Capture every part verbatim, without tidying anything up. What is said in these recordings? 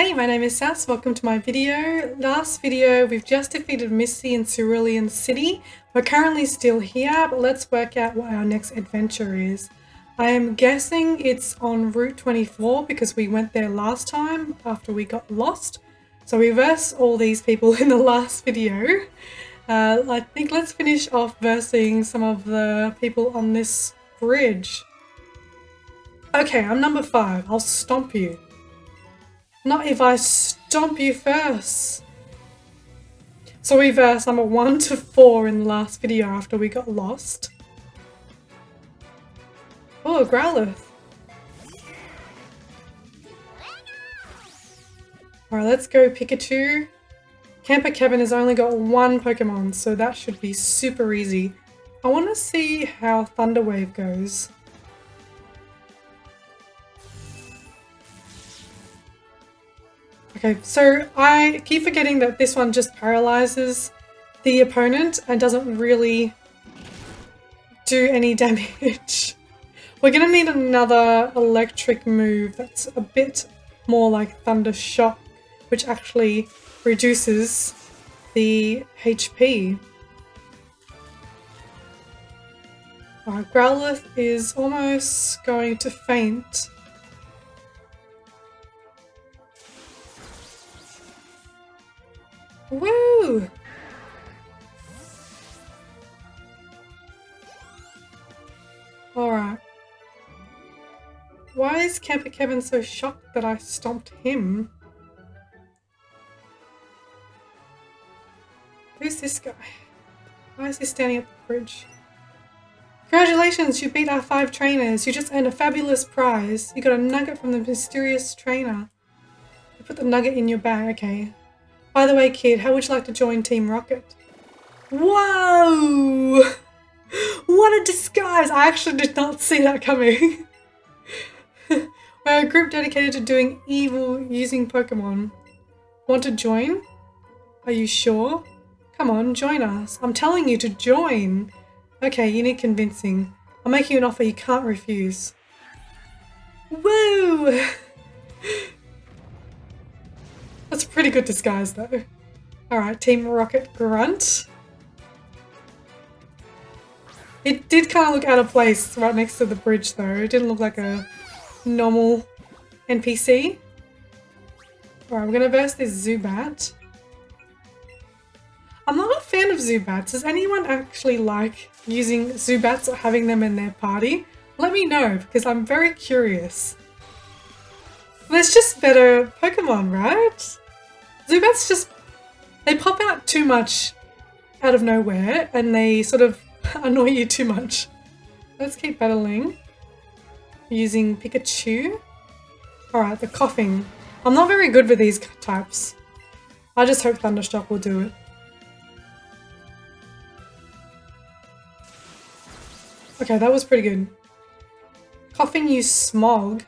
Hey, my name is Sass, welcome to my video. Last video we've just defeated Misty in Cerulean City. We're currently still here, but let's work out what our next adventure is. I am guessing it's on Route twenty-four because we went there last time after we got lost. So reverse all these people in the last video. Uh, I think let's finish off versing some of the people on this bridge. Okay, I'm number five. I'll stomp you. Not if I stomp you first. So we versed number one to four in the last video after we got lost. Oh, Growlithe. Alright, let's go Pikachu. Camper Kevin has only got one Pokemon, so that should be super easy. I want to see how Thunderwave goes. Okay, so I keep forgetting that this one just paralyzes the opponent and doesn't really do any damage. We're going to need another electric move that's a bit more like Thunder Shock, which actually reduces the H P. Alright, Growlithe is almost going to faint. Woo! Alright. Why is Camper Kevin so shocked that I stomped him? Who's this guy? Why is he standing at the bridge? Congratulations, you beat our five trainers. You just earned a fabulous prize. You got a nugget from the mysterious trainer. You put the nugget in your bag, okay. By the way, kid, how would you like to join Team Rocket? Whoa! What a disguise! I actually did not see that coming. We're a group dedicated to doing evil using Pokemon. Want to join? Are you sure? Come on, join us. I'm telling you to join. Okay, you need convincing. I'm making you an offer you can't refuse. Woo! That's a pretty good disguise though. Alright, Team Rocket Grunt. It did kind of look out of place right next to the bridge though. It didn't look like a normal N P C. Alright, we're going to verse this Zubat. I'm not a fan of Zubats. Does anyone actually like using Zubats or having them in their party? Let me know because I'm very curious. There's just better Pokemon, right? Zubats just, they pop out too much out of nowhere and they sort of annoy you too much. Let's keep battling using Pikachu. Alright, the Koffing. I'm not very good with these types. I just hope Thunderstruck will do it. Okay, that was pretty good. Koffing, you smog.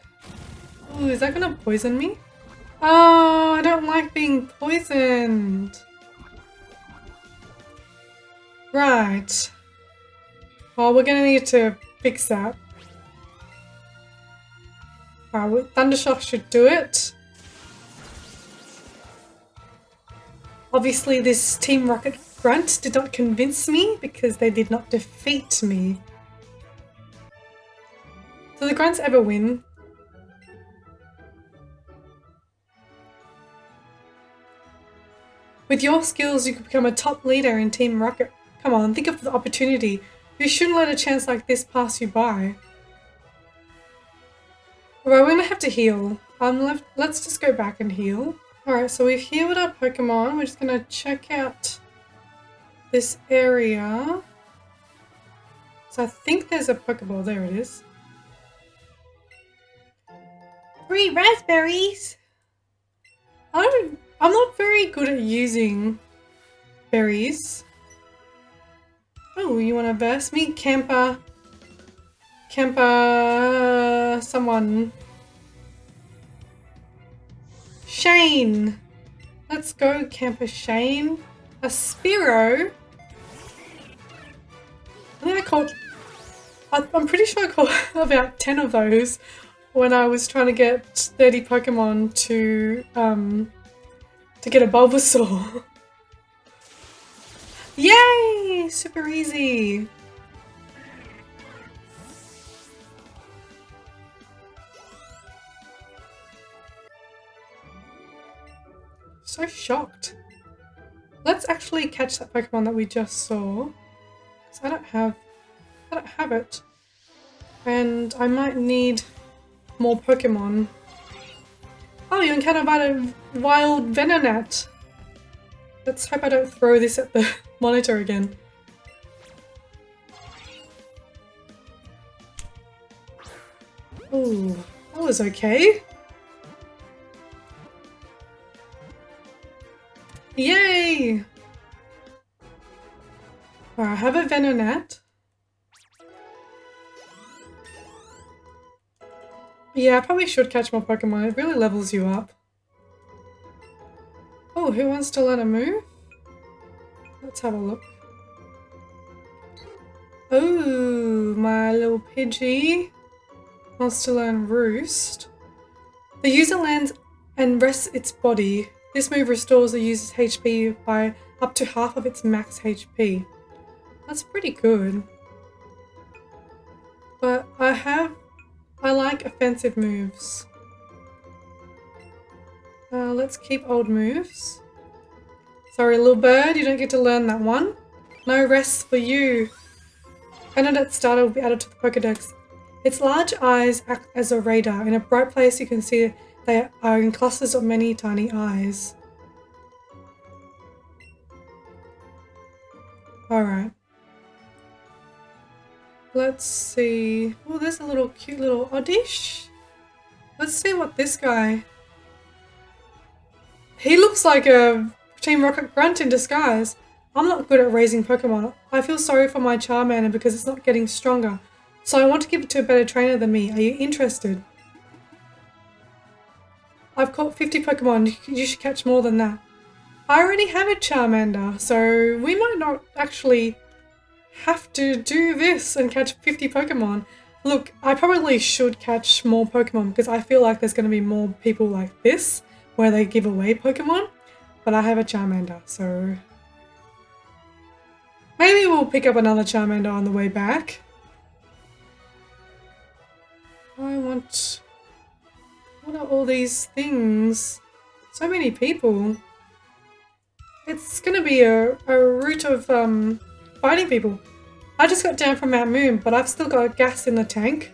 Ooh, is that gonna poison me? Oh, I don't like being poisoned. Right. Well, we're gonna need to fix that. Alright, well, Thunder Shock should do it. Obviously, this Team Rocket Grunt did not convince me because they did not defeat me. Do the grunts ever win? With your skills, you could become a top leader in Team Rocket. Come on, think of the opportunity. You shouldn't let a chance like this pass you by. Alright, we're gonna have to heal. Um, left, let's just go back and heal. Alright, so we've healed our Pokemon. We're just gonna check out this area. So I think there's a Pokeball. There it is. Three raspberries! I don't... I'm not very good at using berries. Oh, you want to verse me? Camper. Camper. Someone. Shane. Let's go, Camper Shane. A Spearow. I think I caught. I'm pretty sure I caught about ten of those when I was trying to get thirty Pokemon to um to get a Bulbasaur. Yay! Super easy. So shocked. Let's actually catch that Pokemon that we just saw. Because I don't have I don't have it. And I might need more Pokemon. Oh, you encountered a wild Venonat. Let's hope I don't throw this at the monitor again. Ooh, that was okay. Yay! Well, I have a Venonat. Yeah, I probably should catch more Pokemon. It really levels you up. Oh, who wants to learn a move? Let's have a look. Oh, my little Pidgey wants to learn Roost. The user lands and rests its body. This move restores the user's H P by up to half of its max H P. That's pretty good. But I have... I like offensive moves. Uh, let's keep old moves. Sorry, little bird, you don't get to learn that one. No rests for you. Venonat's data will be added to the Pokedex. Its large eyes act as a radar. In a bright place you can see they are in clusters of many tiny eyes. Alright. Let's see. Oh, there's a little cute little Oddish. Let's see what this guy... He looks like a Team Rocket Grunt in disguise. I'm not good at raising Pokemon. I feel sorry for my Charmander because it's not getting stronger. So I want to give it to a better trainer than me. Are you interested? I've caught fifty Pokemon, you should catch more than that. I already have a Charmander, so we might not actually have to do this and catch fifty Pokemon. Look, I probably should catch more Pokemon because I feel like there's going to be more people like this where they give away Pokemon, but I have a Charmander, so... Maybe we'll pick up another Charmander on the way back. I want... What are all these things? So many people. It's gonna be a, a route of um, fighting people. I just got down from Mount Moon, but I've still got gas in the tank.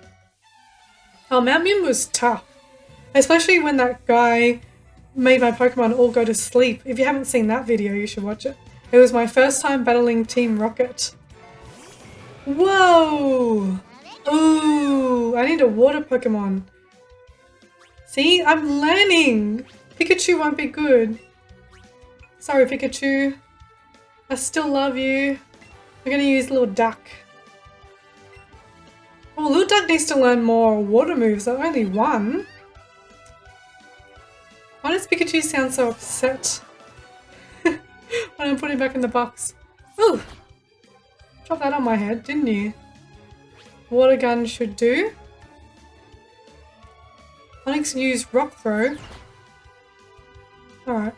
Oh, Mount Moon was tough. Especially when that guy made my Pokemon all go to sleep. If you haven't seen that video, you should watch it. It was my first time battling Team Rocket. Whoa! Ooh, I need a water Pokemon. See, I'm learning! Pikachu won't be good. Sorry, Pikachu. I still love you. We're gonna use Little Duck. Oh, Little Duck needs to learn more water moves. There's only one. Why does Pikachu sound so upset when I put him back in the box? Oh! Dropped that on my head, didn't you? Water gun should do. Onyx used rock throw. Alright.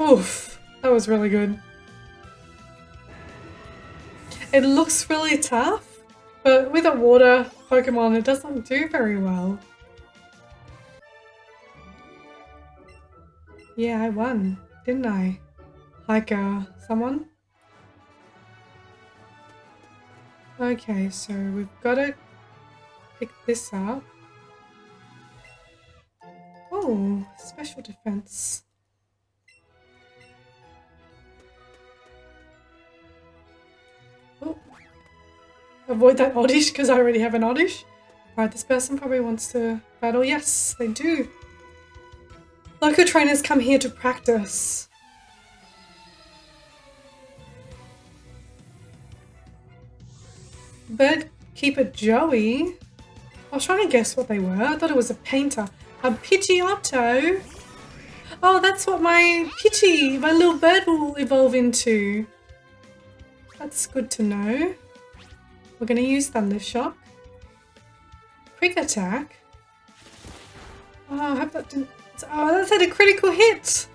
Oof, that was really good. It looks really tough, but with a water Pokemon it doesn't do very well. Yeah, I won, didn't I? Hiker, someone? Okay, so we've got to pick this up. Oh, special defense. Oh. Avoid that Oddish because I already have an Oddish. Right, this person probably wants to battle. Yes, they do. Local trainers come here to practice. Bird Keeper Joey. I was trying to guess what they were. I thought it was a painter. A Pidgeotto? Oh, that's what my Pidgey, my little bird, will evolve into. That's good to know. We're going to use Thunder Shock. Quick attack? Oh, I hope that didn't... Oh, that had a critical hit!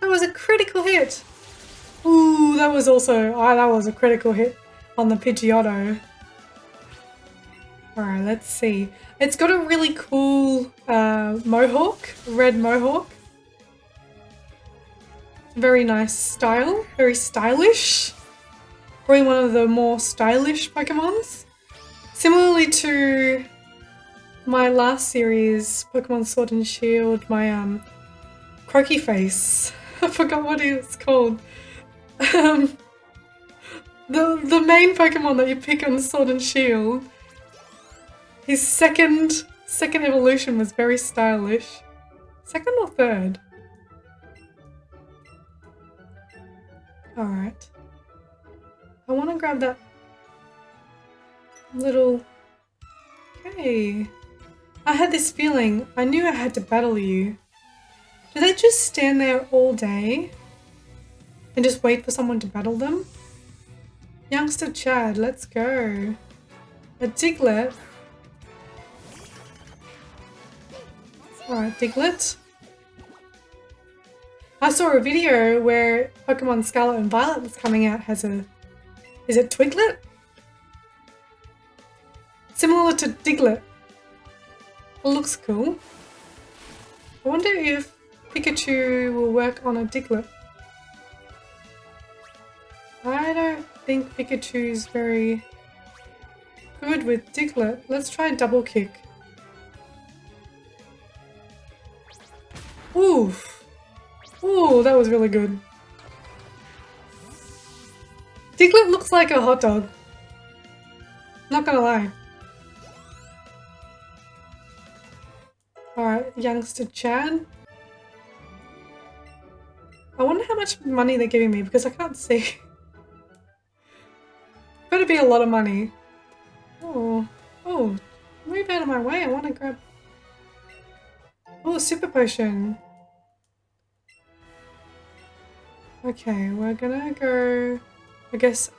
That was a critical hit! Ooh, that was also... Oh, that was a critical hit on the Pidgeotto. Alright, let's see. It's got a really cool uh, mohawk, red mohawk. Very nice style, very stylish. Probably one of the more stylish Pokemons. Similarly to my last series, Pokemon Sword and Shield, my um, croaky face. I forgot what it's called. Um, the, the main Pokemon that you pick on Sword and Shield, his second, second evolution was very stylish. Second or third? Alright. I want to grab that little... Okay. I had this feeling. I knew I had to battle you. Do they just stand there all day and just wait for someone to battle them? Youngster Chad, let's go. A Diglett. Alright, Diglett. I saw a video where Pokemon Scarlet and Violet that's coming out has a... Is it Twiglet? Similar to Diglett. It looks cool. I wonder if Pikachu will work on a Diglett. I don't think Pikachu's very good with Diglett. Let's try Double Kick. Oof. Ooh, that was really good. Diglett looks like a hot dog. Not gonna lie. Alright, youngster Chad. I wonder how much money they're giving me because I can't see. Better be a lot of money. Oh, oh, move out of my way. I want to grab... Oh, super potion. Okay, we're gonna go, I guess,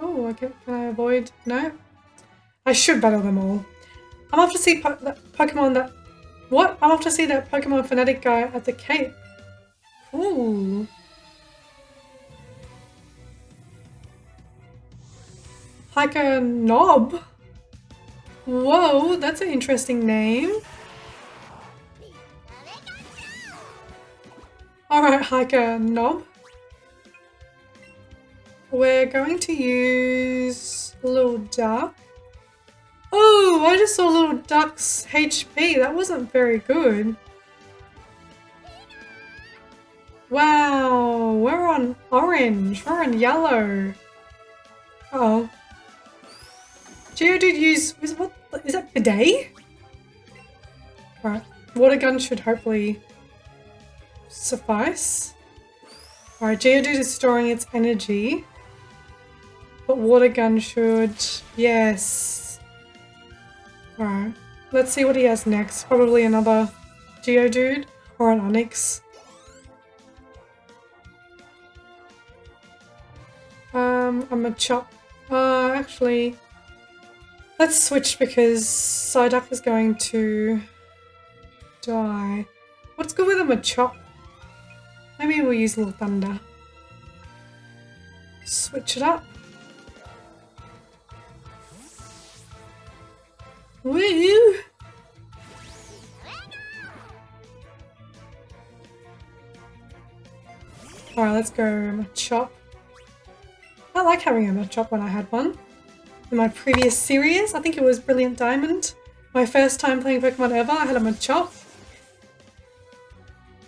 oh, okay, can I avoid, no? I should battle them all. I'm off to see po that Pokemon that, what? I'm off to see that Pokemon Fanatic guy at the Cape. Cool. Hiker Nob. Whoa, that's an interesting name. Alright, Hiker Nob. We're going to use Little Duck. Oh, I just saw Little Duck's H P. That wasn't very good. Wow, we're on orange. We're on yellow. Uh oh. Geodude used... Is, what, is that Bidet? Alright, Water Gun should hopefully... suffice. Alright, Geodude is storing its energy. But Water Gun should... Yes. Alright. Let's see what he has next. Probably another Geodude or an Onix. Um, a Machop. Uh, actually... Let's switch because Psyduck is going to... die. What's good with a Machop? Maybe we'll use a little thunder. Switch it up. Woo! Alright, let's go Machop. I like having a Machop when I had one. In my previous series, I think it was Brilliant Diamond. My first time playing Pokemon ever, I had a Machop.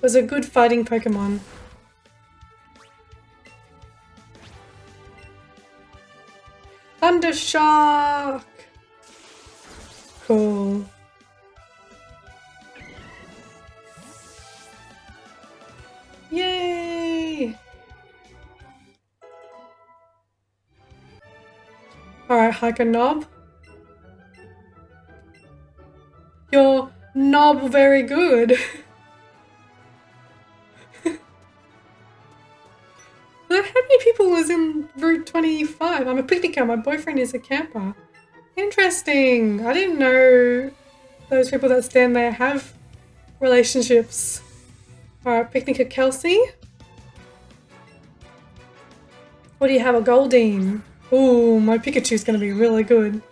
Was a good fighting Pokemon. Thunder Shock! Cool. Yay! Alright, Hiker Nob. Your knob very good. How many people was in Route twenty-five? I'm a picnicker. My boyfriend is a camper. Interesting. I didn't know those people that stand there have relationships. Alright, Picnic at Kelsey. What do you have? A Goldeen. Ooh, my Pikachu's gonna be really good.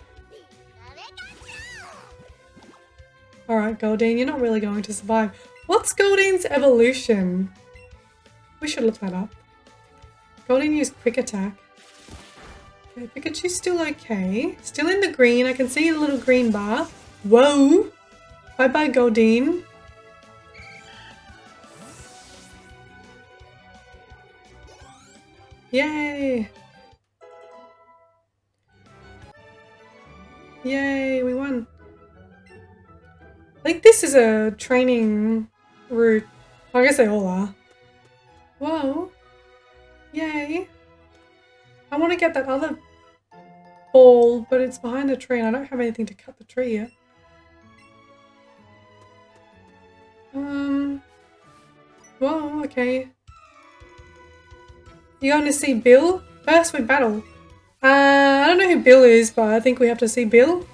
Alright, Goldeen, you're not really going to survive. What's Goldeen's evolution? We should look that up. Goldeen used Quick Attack. Okay, Pikachu's still okay. Still in the green. I can see a little green bar. Whoa! Bye-bye, Goldeen. Yay! Yay, we won. I think this is a training route. I guess they all are. Whoa. Yay. I want to get that other ball, but it's behind the tree and I don't have anything to cut the tree yet. Um. Whoa, okay. You're going to see Bill? First we battle. Uh, I don't know who Bill is, but I think we have to see Bill.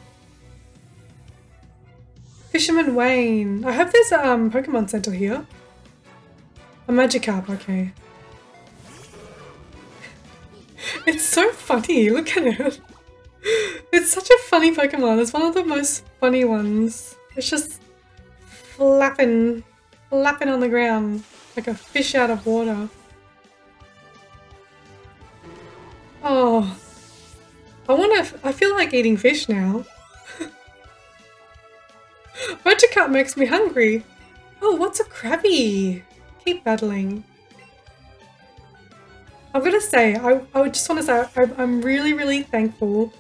Fisherman Wayne. I hope there's a um, Pokemon Center here. A Magikarp, okay. It's so funny, look at it. It's such a funny Pokemon. It's one of the most funny ones. It's just flapping, flapping on the ground like a fish out of water. Oh, I want to, I feel like eating fish now. Magikarp makes me hungry. Oh, what's a Krabby? Keep battling. I'm going to say, I, I would just want to say, I, I'm really, really thankful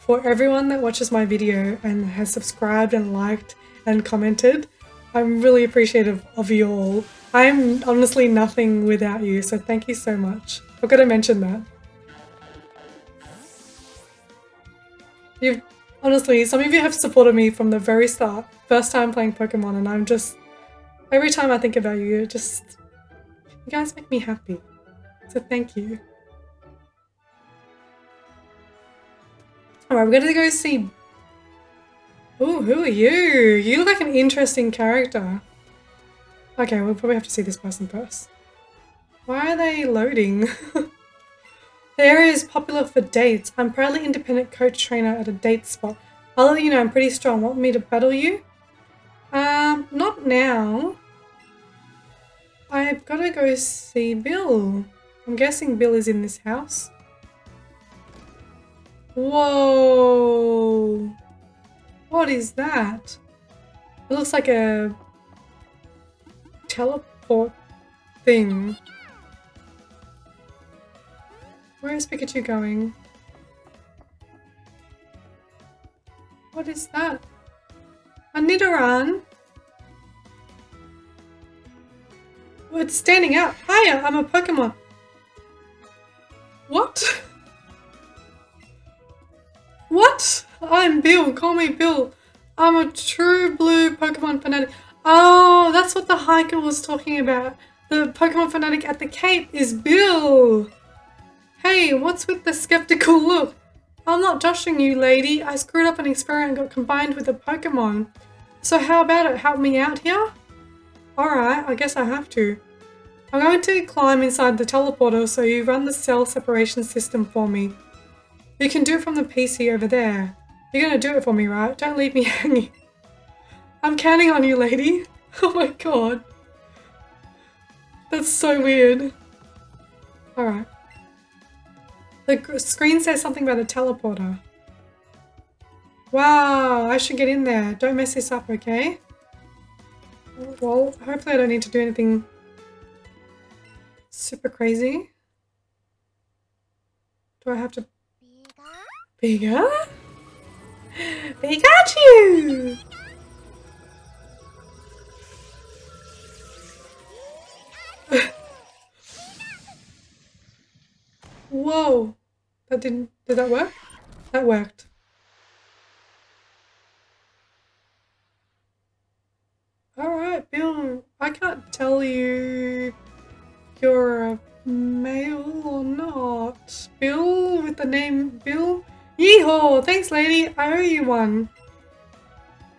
for everyone that watches my video and has subscribed and liked and commented. I'm really appreciative of you all. I'm honestly nothing without you, so thank you so much. I've got to mention that. You've, honestly, some of you have supported me from the very start, first time playing Pokemon, and I'm just, every time I think about you, just, you guys make me happy, so thank you. Alright, we're gonna go see, ooh, who are you? You look like an interesting character. Okay, we'll probably have to see this person first. Why are they loading? The area is popular for dates. I'm proudly independent coach trainer at a date spot. I'll let you know I'm pretty strong. Want me to battle you? Um, not now. I've got to go see Bill. I'm guessing Bill is in this house. Whoa. What is that? It looks like a teleport thing. Where is Pikachu going? What is that? A Nidoran? Oh, it's standing up. Hiya, I'm a Pokemon. What? What? I'm Bill. Call me Bill. I'm a true blue Pokemon fanatic. Oh, that's what the hiker was talking about. The Pokemon fanatic at the Cape is Bill. Hey, what's with the skeptical look? I'm not joshing you, lady. I screwed up an experiment and got combined with a Pokemon. So how about it? Help me out here? Alright, I guess I have to. I'm going to climb inside the teleporter so you run the cell separation system for me. You can do it from the P C over there. You're going to do it for me, right? Don't leave me hanging. I'm counting on you, lady. Oh my god. That's so weird. Alright. The screen says something about a teleporter. Wow, I should get in there. Don't mess this up, okay? Well, hopefully I don't need to do anything super crazy. Do I have to... Bigger? Pikachu! Whoa, that didn't, did that work? That worked. Alright, Bill, I can't tell you you're a male or not. Bill, with the name Bill, Yeehaw! Thanks, lady. I owe you one.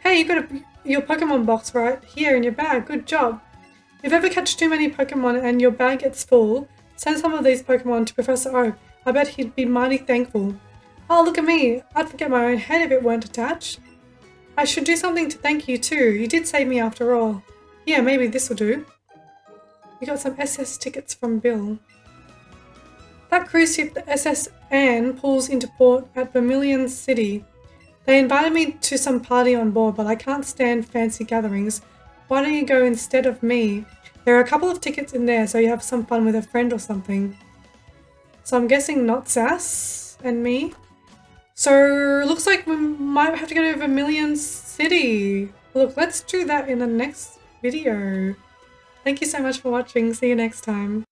Hey, you got a, your Pokemon box right here in your bag. Good job. If you ever catch too many Pokemon and your bag gets full, send some of these Pokemon to Professor O. I bet he'd be mighty thankful. Oh, look at me. I'd forget my own head if it weren't attached. I should do something to thank you too. You did save me after all. Yeah, maybe this will do. We got some S S tickets from Bill. That cruise ship, the S S Anne, pulls into port at Vermilion City. They invited me to some party on board, but I can't stand fancy gatherings. Why don't you go instead of me? There are a couple of tickets in there, so you have some fun with a friend or something. So I'm guessing not Sass and me. So looks like we might have to go to Vermilion City. Look, let's do that in the next video. Thank you so much for watching. See you next time.